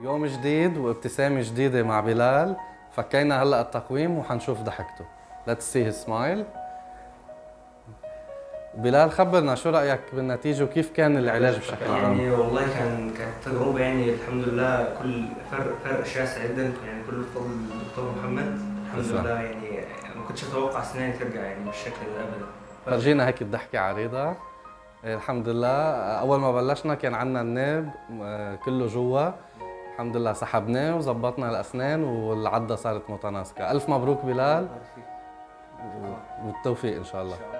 يوم جديد وابتسامة جديدة مع بلال. فكينا هلأ التقويم وحنشوف ضحكته. Let's see his smile. بلال خبرنا شو رأيك بالنتيجة وكيف كان العلاج بشكل عام؟ يعني والله كانت تجربة يعني الحمد لله كل فرق شاسع جدا يعني كله بفضل الدكتور محمد الحمد لله. يعني ما كنتش أتوقع أسناني ترجع يعني بالشكل ده أبدا. فرجينا هيك الضحكة عريضة. الحمد لله أول ما بلشنا كان عندنا الناب كله جوا الحمد لله سحبناه وظبطنا الأسنان والعضة صارت متناسقة. ألف مبروك بلال والتوفيق إن شاء الله.